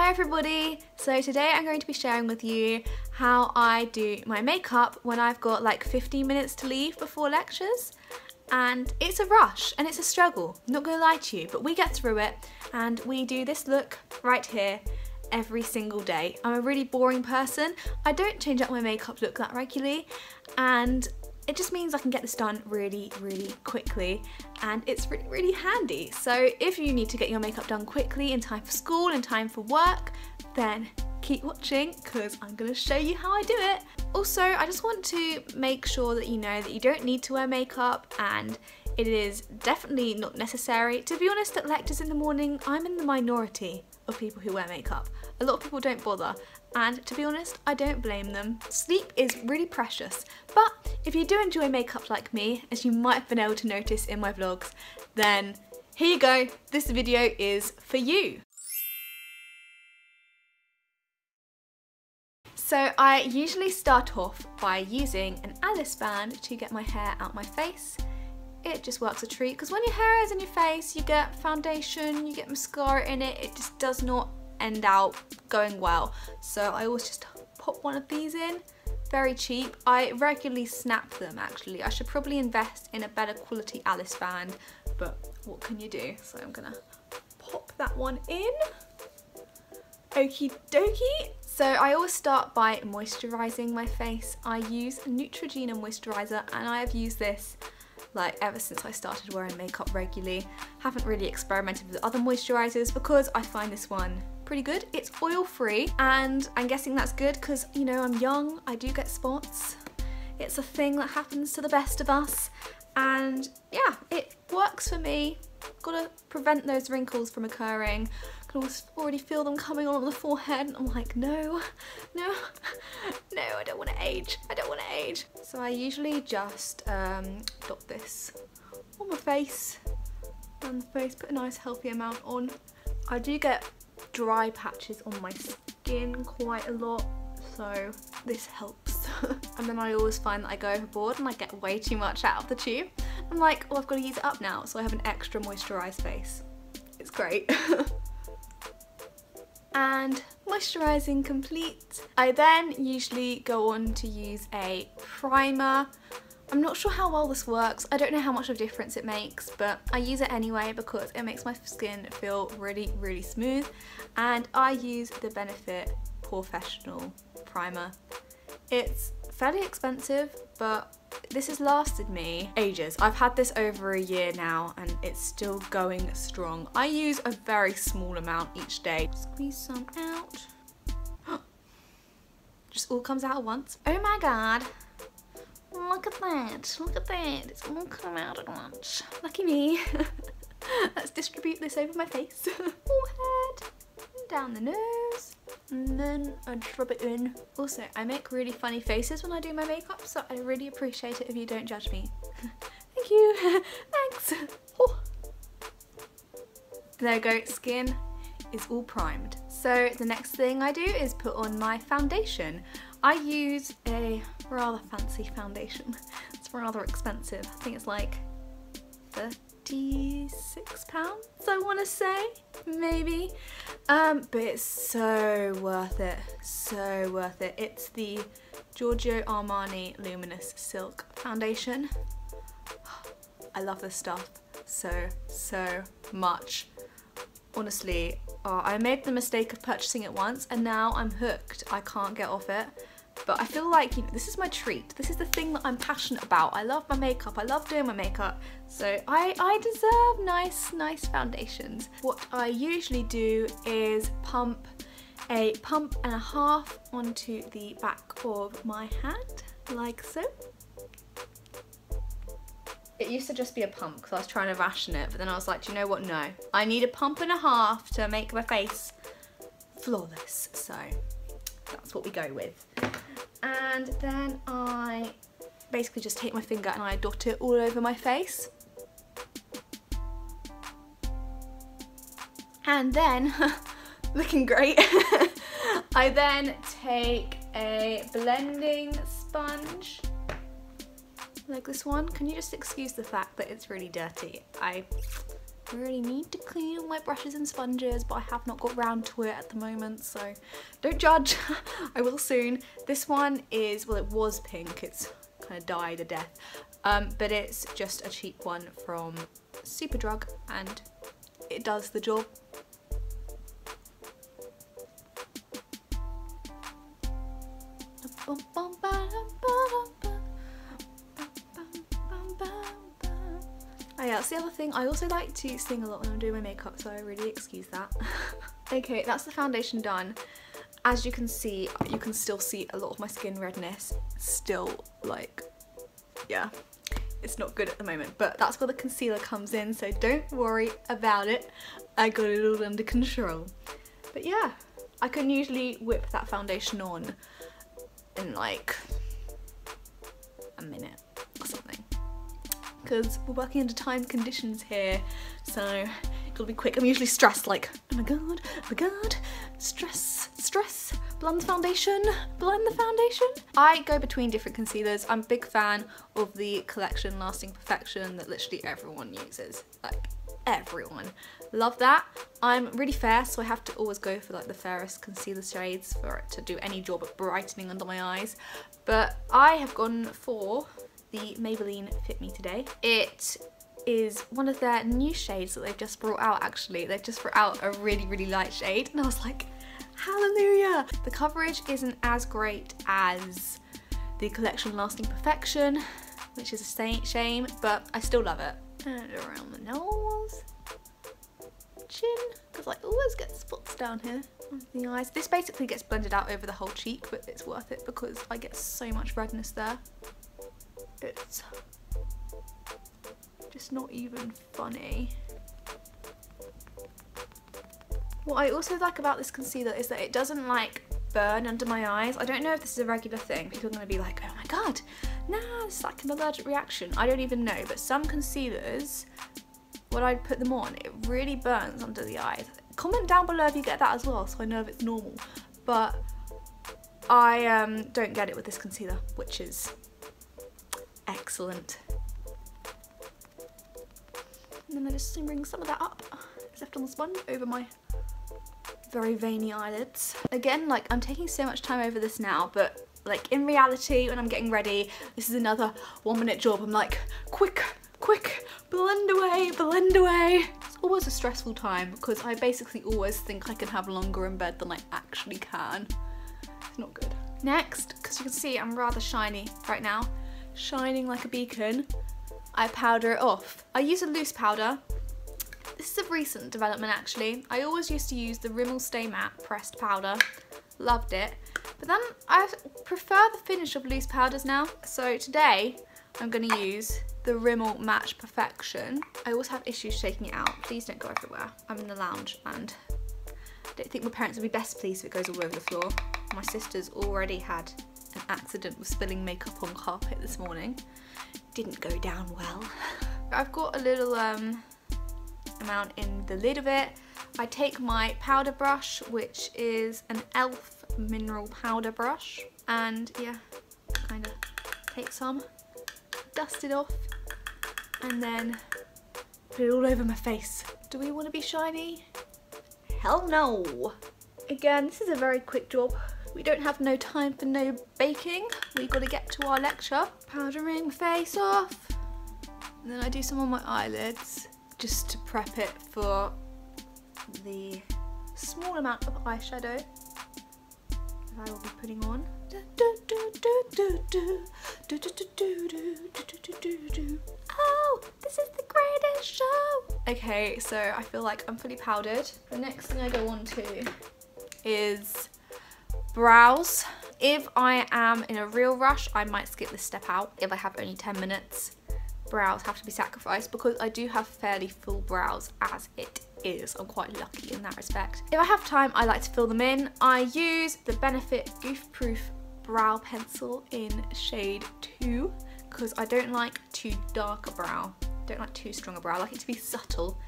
Hi everybody! So today I'm going to be sharing with you how I do my makeup when I've got like 15 minutes to leave before lectures, and it's a rush and it's a struggle, I'm not going to lie to you, but we get through it and we do this look right here every single day. I'm a really boring person, I don't change up my makeup look that regularly, and it just means I can get this done really quickly, and it's really handy. So if you need to get your makeup done quickly in time for school, in time for work, then keep watching because I'm going to show you how I do it. Also, I just want to make sure that you know that you don't need to wear makeup and it is definitely not necessary. To be honest, at lectures in the morning, I'm in the minority of people who wear makeup. A lot of people don't bother, and to be honest, I don't blame them. Sleep is really precious, but if you do enjoy makeup like me, as you might have been able to notice in my vlogs, then here you go, this video is for you. So I usually start off by using an Alice band to get my hair out my face. It just works a treat because when your hair is in your face, you get foundation, you get mascara in it, it just does not end out going well. So I always just pop one of these in, very cheap. I regularly snap them actually. I should probably invest in a better quality Alice band, but what can you do? So I'm gonna pop that one in. Okie dokie. So I always start by moisturising my face. I use a Neutrogena moisturiser and I have used this like ever since I started wearing makeup regularly. Haven't really experimented with other moisturisers because I find this one pretty good. It's oil free and I'm guessing that's good because, you know, I'm young, I do get spots. It's a thing that happens to the best of us, and yeah, it works for me. Gotta prevent those wrinkles from occurring. I can already feel them coming on the forehead and I'm like, no, I don't want to age, I don't want to age. So I usually just dot this on my face, down the face, put a nice healthy amount on. I do get dry patches on my skin quite a lot, so this helps. And then I always find that I go overboard and I get way too much out of the tube. I'm like, oh, I've got to use it up now, so I have an extra moisturised face. It's great. And moisturising complete. I then usually go on to use a primer. I'm not sure how well this works. I don't know how much of a difference it makes, but I use it anyway because it makes my skin feel really smooth. And I use the Benefit Professional Primer. It's fairly expensive, but this has lasted me ages. I've had this over a year now and it's still going strong. I use a very small amount each day. Squeeze some out. Just all comes out at once. Oh my god. Look at that. Look at that. It's all come out at once. Lucky me. Let's distribute this over my face. Forehead. Down the nose. And then I rub it in. Also, I make really funny faces when I do my makeup, so I really appreciate it if you don't judge me. Thank you. Thanks. Oh. There you go, skin is all primed. So the next thing I do is put on my foundation. I use a rather fancy foundation. It's rather expensive. I think it's like £36, I want to say, maybe, but it's so worth it, so worth it. It's the Giorgio Armani Luminous Silk Foundation. I love this stuff so much. Honestly, I made the mistake of purchasing it once and now I'm hooked. I can't get off it. But I feel like, you know, this is my treat. This is the thing that I'm passionate about. I love my makeup. I love doing my makeup. So I deserve nice foundations. What I usually do is pump a pump and a half onto the back of my hand, like so. It used to just be a pump because I was trying to ration it, but then I was like, do you know what? No, I need a pump and a half to make my face flawless. So that's what we go with. And then I basically just take my finger and I dot it all over my face. And then, looking great, I then take a blending sponge, like this one. Can you just excuse the fact that it's really dirty? I really need to clean all my brushes and sponges, but I have not got round to it at the moment, so don't judge. I will soon. This one is, well, it was pink, it's kind of died a death, but it's just a cheap one from Superdrug and it does the job. Oh yeah, that's the other thing. I also like to sing a lot when I'm doing my makeup, so I really excuse that. Okay, that's the foundation done. As you can see, you can still see a lot of my skin redness. Still, like, yeah, it's not good at the moment. But that's where the concealer comes in, so don't worry about it. I got it all under control. But yeah, I can usually whip that foundation on in like a minute or something, because we're working under timed conditions here, so it'll be quick. I'm usually stressed, like, oh my god, stress, blend the foundation. I go between different concealers. I'm a big fan of the Collection Lasting Perfection that literally everyone uses, like everyone. Love that. I'm really fair, so I have to always go for like the fairest concealer shades for it to do any job at brightening under my eyes, but I have gone for the Maybelline Fit Me today. It is one of their new shades that they've just brought out, actually. They've just brought out a really, really light shade, and I was like, hallelujah! The coverage isn't as great as the Collection Lasting Perfection, which is a shame, but I still love it. And around the nose, chin, because I always get spots down here on the eyes. This basically gets blended out over the whole cheek, but it's worth it because I get so much redness there. It's just not even funny. What I also like about this concealer is that it doesn't like burn under my eyes. I don't know if this is a regular thing. People are going to be like, oh my god, nah, it's like an allergic reaction. I don't even know, but some concealers, when I put them on, it really burns under the eyes. Comment down below if you get that as well, so I know if it's normal. But I don't get it with this concealer, which is excellent. And then I just bring some of that up. It's left on the sponge over my very veiny eyelids. Again, like, I'm taking so much time over this now, but like in reality, when I'm getting ready, this is another 1 minute job. I'm like, quick, blend away. It's always a stressful time because I basically always think I can have longer in bed than I actually can. It's not good. Next, because you can see I'm rather shiny right now, shining like a beacon, I powder it off. I use a loose powder. This is a recent development, actually. I always used to use the Rimmel Stay Matte pressed powder. Loved it. But then I prefer the finish of loose powders now. So today I'm going to use the Rimmel Match Perfection. I always have issues shaking it out. Please don't go everywhere. I'm in the lounge and I don't think my parents would be best pleased if it goes all over the floor. My sister's already had an accident with spilling makeup on carpet this morning. Didn't go down well. I've got a little amount in the lid of it. I take my powder brush, which is an e.l.f. mineral powder brush, and yeah, kind of take some, dust it off, and then put it all over my face. Do we want to be shiny? Hell no! Again, this is a very quick job. We don't have no time for no baking. We've got to get to our lecture. Powdering face off. And then I do some on my eyelids just to prep it for the small amount of eyeshadow that I will be putting on. Oh, this is the greatest show. Okay, so I feel like I'm fully powdered. The next thing I go on to is brows. If I am in a real rush, I might skip this step out. If I have only 10 minutes, brows have to be sacrificed because I do have fairly full brows as it is. I'm quite lucky in that respect. If I have time, I like to fill them in. I use the Benefit Goof Proof Brow Pencil in shade 2 because I don't like too dark a brow. Don't like too strong a brow. I like it to be subtle.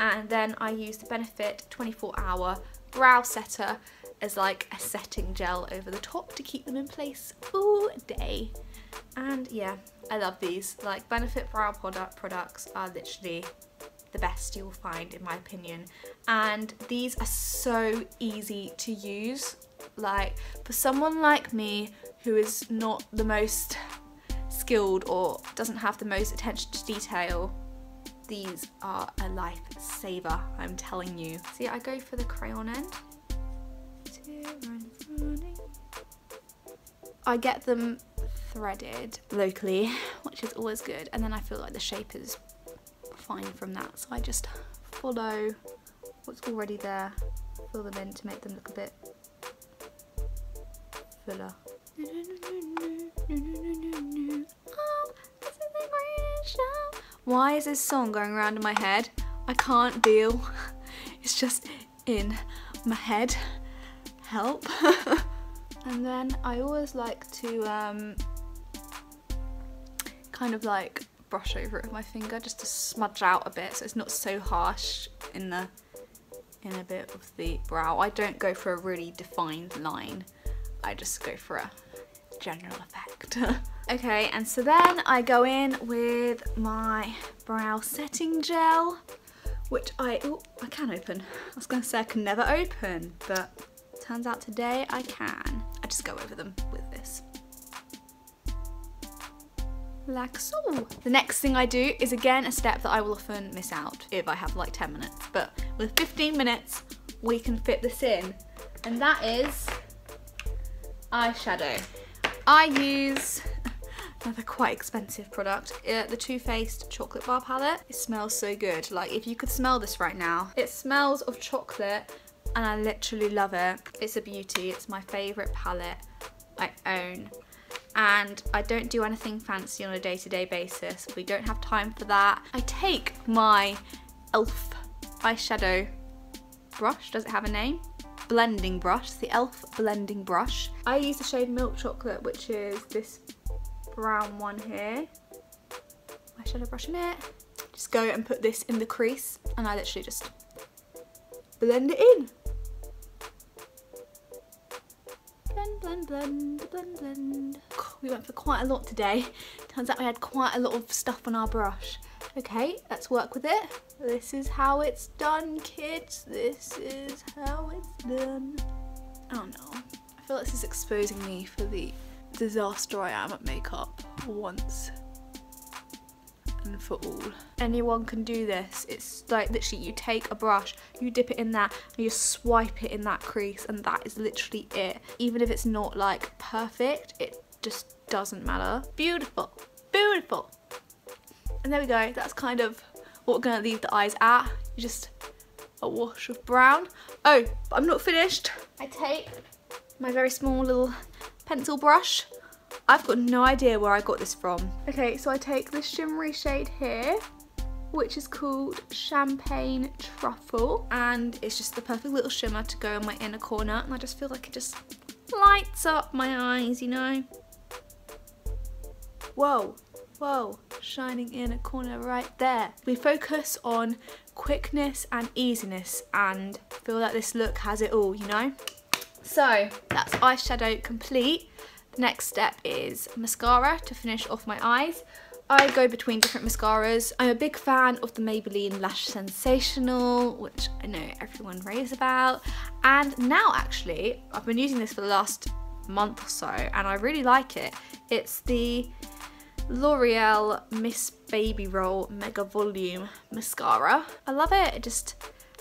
And then I use the Benefit 24 Hour Brow Setter as like a setting gel over the top to keep them in place all day. And yeah, I love these. Like, Benefit brow products are literally the best you'll find, in my opinion. And these are so easy to use. Like, for someone like me who is not the most skilled or doesn't have the most attention to detail, these are a lifesaver, I'm telling you. See, I go for the crayon end. I get them threaded locally, which is always good, and then I feel like the shape is fine from that, so I just follow what's already there, fill them in to make them look a bit fuller. Why is this song going around in my head? I can't deal. It's just in my head. Help. And then I always like to kind of like brush over it with my finger just to smudge out a bit so it's not so harsh in the inner bit of the brow. I don't go for a really defined line. I just go for a general effect. Okay, and so then I go in with my brow setting gel, which I can open. I was gonna say I can never open, but turns out today I can. I just go over them with this. Like so. The next thing I do is again a step that I will often miss out if I have like 10 minutes, but with 15 minutes, we can fit this in. And that is eyeshadow. I use another quite expensive product, the Too Faced Chocolate Bar Palette. It smells so good. Like, if you could smell this right now. It smells of chocolate and I literally love it. It's a beauty. It's my favourite palette I own. And I don't do anything fancy on a day-to-day basis. We don't have time for that. I take my e.l.f. eyeshadow brush. Does it have a name? Blending brush, the e.l.f. blending brush. I use the shade Milk Chocolate, which is this brown one here. Eyeshadow brush in it. Just go and put this in the crease, and I literally just blend it in. Blend, blend, blend, blend, blend. We went for quite a lot today. Turns out we had quite a lot of stuff on our brush. Okay, let's work with it. This is how it's done, kids. This is how it's done. Oh no. I feel like this is exposing me for the disaster I am at makeup once and for all. Anyone can do this. It's like literally you take a brush, you dip it in that, and you swipe it in that crease, and that is literally it. Even if it's not like perfect, it just doesn't matter. Beautiful, beautiful. And there we go, that's kind of what we're gonna leave the eyes at. Just a wash of brown. Oh, but I'm not finished. I take my very small little pencil brush. I've got no idea where I got this from. Okay, so I take this shimmery shade here, which is called Champagne Truffle. And it's just the perfect little shimmer to go in my inner corner. And I just feel like it just lights up my eyes, you know? Whoa. Whoa, shining in a corner right there. We focus on quickness and easiness and feel like this look has it all, you know? So that's eyeshadow complete. The next step is mascara to finish off my eyes. I go between different mascaras. I'm a big fan of the Maybelline Lash Sensational, which I know everyone raves about. And now actually, I've been using this for the last month or so and I really like it. It's the L'Oreal Miss Baby Roll Mega Volume Mascara. I love it. It just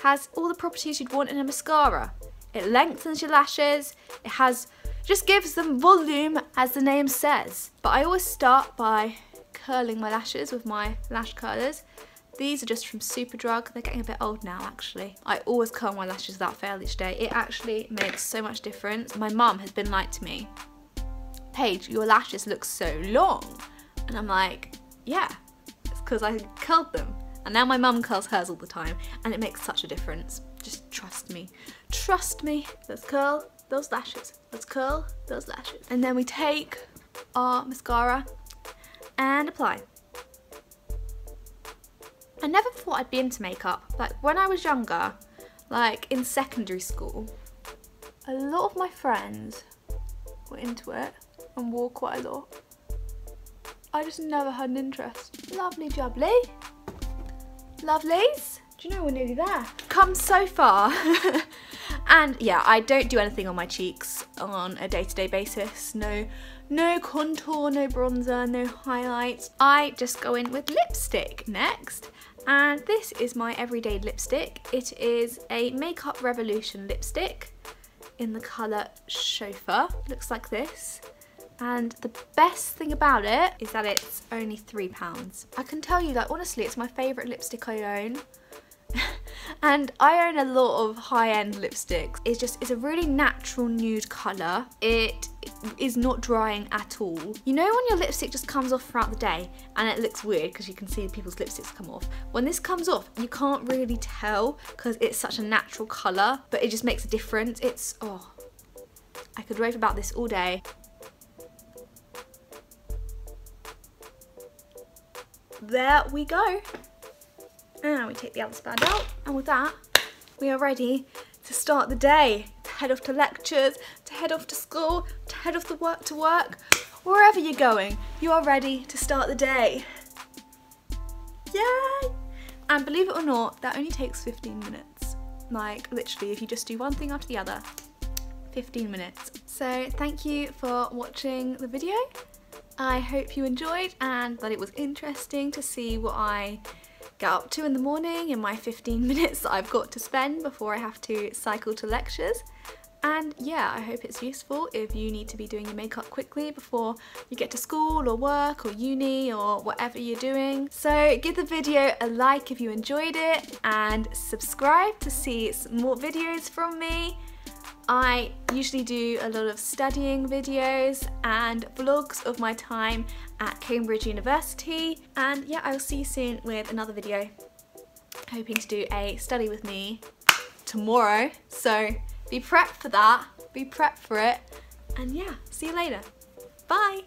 has all the properties you'd want in a mascara. It lengthens your lashes. It has, just gives them volume as the name says. But I always start by curling my lashes with my lash curlers. These are just from Superdrug. They're getting a bit old now, actually. I always curl my lashes without fail each day. It actually makes so much difference. My mum has been like to me, Paige, your lashes look so long. And I'm like, yeah, it's because I curled them. And now my mum curls hers all the time and it makes such a difference. Just trust me. Trust me. Let's curl those lashes. Let's curl those lashes. And then we take our mascara and apply. I never thought I'd be into makeup. Like when I was younger, like in secondary school, a lot of my friends were into it and wore quite a lot. I just never had an interest. Lovely jubbly. Lovelies. Do you know, we're nearly there. Come so far. And yeah, I don't do anything on my cheeks on a day-to-day basis. No contour, no bronzer, no highlights. I just go in with lipstick next. And this is my everyday lipstick. It is a Makeup Revolution lipstick in the colour Chauffeur. Looks like this. And the best thing about it is that it's only £3. I can tell you that honestly, it's my favourite lipstick I own. And I own a lot of high-end lipsticks. It's a really natural nude colour. It is not drying at all. You know when your lipstick just comes off throughout the day and it looks weird because you can see people's lipsticks come off? When this comes off, you can't really tell because it's such a natural colour, but it just makes a difference. It's, oh, I could rave about this all day. There we go. And we take the other side out, and with that, we are ready to start the day, to head off to lectures, to head off to school, to head off to work, wherever you're going, you are ready to start the day. Yay! And believe it or not, that only takes 15 minutes. Like, literally, if you just do one thing after the other, 15 minutes. So thank you for watching the video. I hope you enjoyed and that it was interesting to see what I get up to in the morning in my 15 minutes that I've got to spend before I have to cycle to lectures. And yeah, I hope it's useful if you need to be doing your makeup quickly before you get to school or work or uni or whatever you're doing. So give the video a like if you enjoyed it and subscribe to see some more videos from me. I usually do a lot of studying videos and vlogs of my time at Cambridge University. And yeah, I'll see you soon with another video. Hoping to do a study with me tomorrow. So be prepped for that, be prepped for it. And yeah, see you later. Bye.